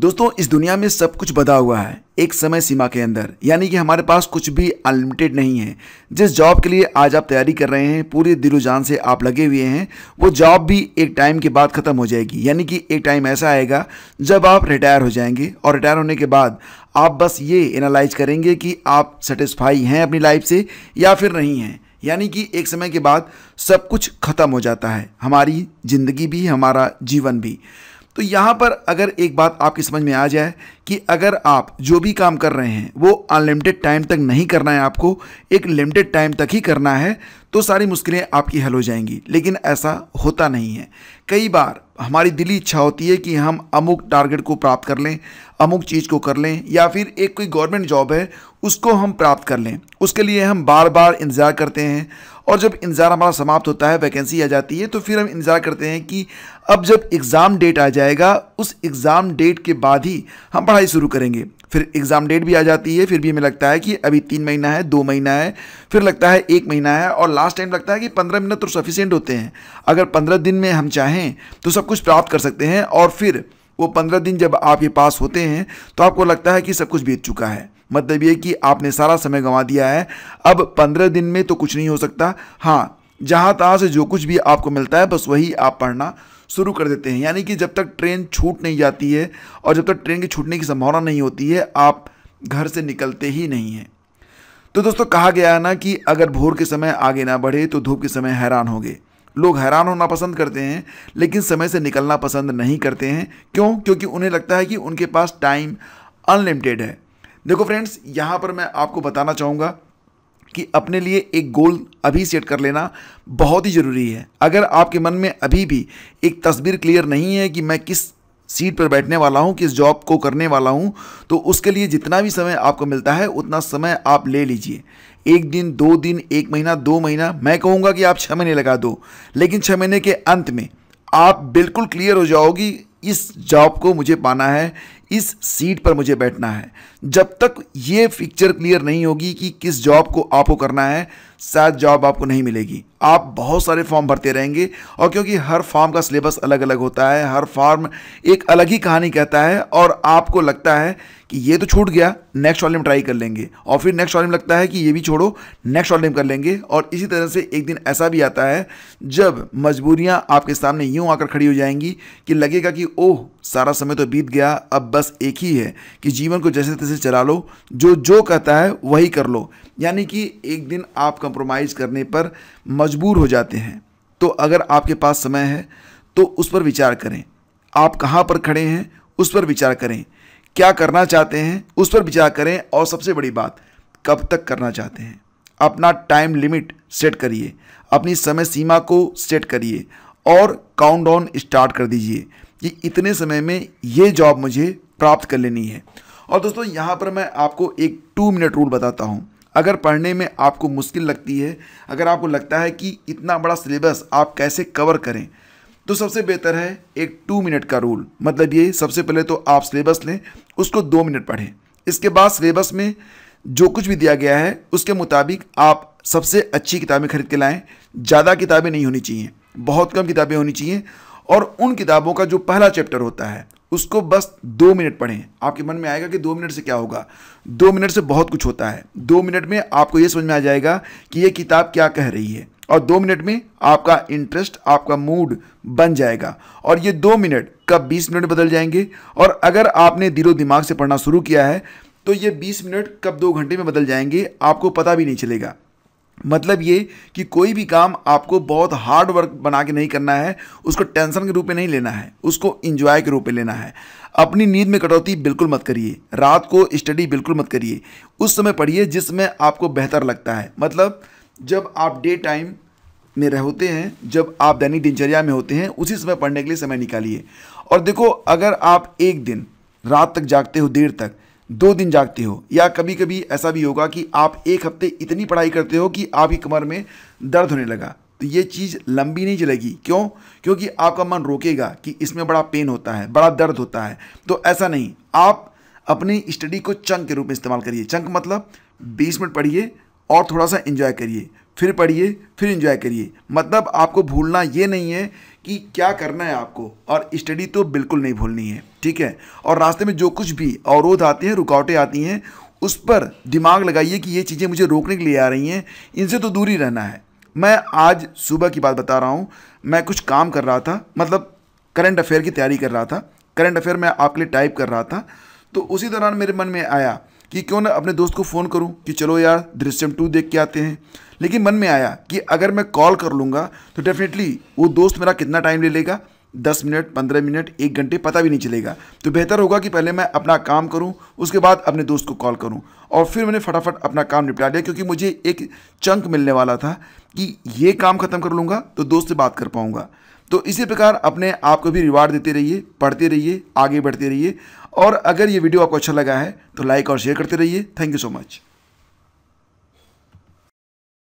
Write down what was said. दोस्तों इस दुनिया में सब कुछ बधा हुआ है एक समय सीमा के अंदर, यानी कि हमारे पास कुछ भी अनलिमिटेड नहीं है। जिस जॉब के लिए आज आप तैयारी कर रहे हैं, पूरे दिलो जान से आप लगे हुए हैं, वो जॉब भी एक टाइम के बाद ख़त्म हो जाएगी। यानी कि एक टाइम ऐसा आएगा जब आप रिटायर हो जाएंगे, और रिटायर होने के बाद आप बस ये एनालाइज करेंगे कि आप सेटिस्फाई हैं अपनी लाइफ से या फिर नहीं हैं। यानी कि एक समय के बाद सब कुछ ख़त्म हो जाता है, हमारी ज़िंदगी भी, हमारा जीवन भी। तो यहाँ पर अगर एक बात आपकी समझ में आ जाए कि अगर आप जो भी काम कर रहे हैं वो अनलिमिटेड टाइम तक नहीं करना है, आपको एक लिमिटेड टाइम तक ही करना है, तो सारी मुश्किलें आपकी हल हो जाएंगी। लेकिन ऐसा होता नहीं है। कई बार हमारी दिली इच्छा होती है कि हम अमुक टारगेट को प्राप्त कर लें, अमुक चीज़ को कर लें, या फिर एक कोई गवर्नमेंट जॉब है उसको हम प्राप्त कर लें। उसके लिए हम बार बार इंतज़ार करते हैं, और जब इंतज़ार हमारा समाप्त होता है, वैकेंसी आ जाती है, तो फिर हम इंतज़ार करते हैं कि अब जब एग्ज़ाम डेट आ जाएगा, उस एग्ज़ाम डेट के बाद ही हम पढ़ाई शुरू करेंगे। फिर एग्ज़ाम डेट भी आ जाती है, फिर भी हमें लगता है कि अभी 3 महीना है, 2 महीना है, फिर लगता है 1 महीना है, और लास्ट टाइम लगता है कि 15 मिनट तो सफिशेंट होते हैं। अगर 15 दिन में हम चाहें तो सब कुछ प्राप्त कर सकते हैं, और फिर वो 15 दिन जब आपके पास होते हैं तो आपको लगता है कि सब कुछ बीत चुका है। मतलब ये कि आपने सारा समय गंवा दिया है, अब 15 दिन में तो कुछ नहीं हो सकता। हाँ, जहाँ तहाँ से जो कुछ भी आपको मिलता है बस वही आप पढ़ना शुरू कर देते हैं। यानी कि जब तक ट्रेन छूट नहीं जाती है और जब तक ट्रेन के छूटने की संभावना नहीं होती है, आप घर से निकलते ही नहीं हैं। तो दोस्तों कहा गया है ना कि अगर भोर के समय आगे ना बढ़े तो धूप के समय हैरान होंगे। लोग हैरान होना पसंद करते हैं लेकिन समय से निकलना पसंद नहीं करते हैं। क्यों? क्योंकि उन्हें लगता है कि उनके पास टाइम अनलिमिटेड है। देखो फ्रेंड्स, यहाँ पर मैं आपको बताना चाहूँगा कि अपने लिए एक गोल अभी सेट कर लेना बहुत ही ज़रूरी है। अगर आपके मन में अभी भी एक तस्वीर क्लियर नहीं है कि मैं किस सीट पर बैठने वाला हूँ, किस जॉब को करने वाला हूँ, तो उसके लिए जितना भी समय आपको मिलता है उतना समय आप ले लीजिए। 1 दिन, 2 दिन, 1 महीना, 2 महीना, मैं कहूँगा कि आप 6 महीने लगा दो, लेकिन 6 महीने के अंत में आप बिल्कुल क्लियर हो जाओगी इस जॉब को मुझे पाना है, इस सीट पर मुझे बैठना है। जब तक ये पिक्चर क्लियर नहीं होगी कि किस जॉब को आपको करना है, शायद जॉब आपको नहीं मिलेगी। आप बहुत सारे फॉर्म भरते रहेंगे, और क्योंकि हर फॉर्म का सिलेबस अलग अलग होता है, हर फॉर्म एक अलग ही कहानी कहता है, और आपको लगता है कि ये तो छूट गया, नेक्स्ट वॉल्यूम ट्राई कर लेंगे, और फिर नेक्स्ट वॉल्यूम लगता है कि ये भी छोड़ो, नेक्स्ट वॉल्यूम कर लेंगे। और इसी तरह से एक दिन ऐसा भी आता है जब मजबूरियाँ आपके सामने यूँ आकर खड़ी हो जाएंगी कि लगेगा कि ओह, सारा समय तो बीत गया, अब बस एक ही है कि जीवन को जैसे तैसे चला लो, जो जो कहता है वही कर लो। यानी कि एक दिन आप कंप्रोमाइज़ करने पर मजबूर हो जाते हैं। तो अगर आपके पास समय है तो उस पर विचार करें, आप कहाँ पर खड़े हैं उस पर विचार करें, क्या करना चाहते हैं उस पर विचार करें, और सबसे बड़ी बात, कब तक करना चाहते हैं। अपना टाइम लिमिट सेट करिए, अपनी समय सीमा को सेट करिए, और काउंटडाउन स्टार्ट कर दीजिए कि इतने समय में ये जॉब मुझे प्राप्त कर लेनी है। और दोस्तों यहाँ पर मैं आपको एक 2 मिनट रूल बताता हूँ। अगर पढ़ने में आपको मुश्किल लगती है, अगर आपको लगता है कि इतना बड़ा सिलेबस आप कैसे कवर करें, तो सबसे बेहतर है एक 2 मिनट का रूल। मतलब ये, सबसे पहले तो आप सिलेबस लें, उसको 2 मिनट पढ़ें, इसके बाद सिलेबस में जो कुछ भी दिया गया है उसके मुताबिक आप सबसे अच्छी किताबें खरीद के लाएं। ज़्यादा किताबें नहीं होनी चाहिए, बहुत कम किताबें होनी चाहिए, और उन किताबों का जो पहला चैप्टर होता है उसको बस 2 मिनट पढ़ें। आपके मन में आएगा कि 2 मिनट से क्या होगा, 2 मिनट से बहुत कुछ होता है। 2 मिनट में आपको ये समझ में आ जाएगा कि ये किताब क्या कह रही है, और 2 मिनट में आपका इंटरेस्ट, आपका मूड बन जाएगा, और ये 2 मिनट कब 20 मिनट बदल जाएंगे। और अगर आपने दिलो दिमाग से पढ़ना शुरू किया है तो ये 20 मिनट कब 2 घंटे में बदल जाएंगे आपको पता भी नहीं चलेगा। मतलब ये कि कोई भी काम आपको बहुत हार्ड वर्क बना के नहीं करना है, उसको टेंशन के रूप में नहीं लेना है, उसको एंजॉय के रूप में लेना है। अपनी नींद में कटौती बिल्कुल मत करिए, रात को स्टडी बिल्कुल मत करिए, उस समय पढ़िए जिसमें आपको बेहतर लगता है। मतलब जब आप डे टाइम में होते हैं, जब आप दैनिक दिनचर्या में होते हैं, उसी समय पढ़ने के लिए समय निकालिए। और देखो, अगर आप एक दिन रात तक जागते हो, देर तक 2 दिन जागते हो, या कभी कभी ऐसा भी होगा कि आप एक हफ्ते इतनी पढ़ाई करते हो कि आपकी कमर में दर्द होने लगा, तो ये चीज़ लंबी नहीं चलेगी। क्यों? क्योंकि आपका मन रोकेगा कि इसमें बड़ा पेन होता है, बड़ा दर्द होता है। तो ऐसा नहीं, आप अपनी स्टडी को चंक के रूप में इस्तेमाल करिए। चंक मतलब 20 मिनट पढ़िए और थोड़ा सा एंजॉय करिए, फिर पढ़िए, फिर एंजॉय करिए। मतलब आपको भूलना ये नहीं है कि क्या करना है आपको, और स्टडी तो बिल्कुल नहीं भूलनी है, ठीक है। और रास्ते में जो कुछ भी अवरोध आते हैं, रुकावटें आती हैं, उस पर दिमाग लगाइए कि ये चीज़ें मुझे रोकने के लिए आ रही हैं, इनसे तो दूर ही रहना है। मैं आज सुबह की बात बता रहा हूँ, मैं कुछ काम कर रहा था, मतलब करंट अफेयर की तैयारी कर रहा था, करंट अफेयर मैं आपके लिए टाइप कर रहा था, तो उसी दौरान मेरे मन में आया कि क्यों ना अपने दोस्त को फ़ोन करूं कि चलो यार दृश्यम 2 देख के आते हैं। लेकिन मन में आया कि अगर मैं कॉल कर लूँगा तो डेफिनेटली वो दोस्त मेरा कितना टाइम ले लेगा, 10 मिनट, 15 मिनट, 1 घंटे, पता भी नहीं चलेगा। तो बेहतर होगा कि पहले मैं अपना काम करूं, उसके बाद अपने दोस्त को कॉल करूं। और फिर मैंने फटाफट अपना काम निपटा लिया, क्योंकि मुझे एक चंक मिलने वाला था कि ये काम ख़त्म कर लूँगा तो दोस्त से बात कर पाऊँगा। तो इसी प्रकार अपने आप को भी रिवार्ड देते रहिए, पढ़ते रहिए, आगे बढ़ते रहिए। और अगर ये वीडियो आपको अच्छा लगा है तो लाइक और शेयर करते रहिए। Thank you so much.